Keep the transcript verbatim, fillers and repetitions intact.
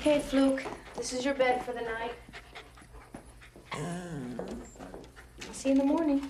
Okay, Fluke, this is your bed for the night. I'll see you in the morning.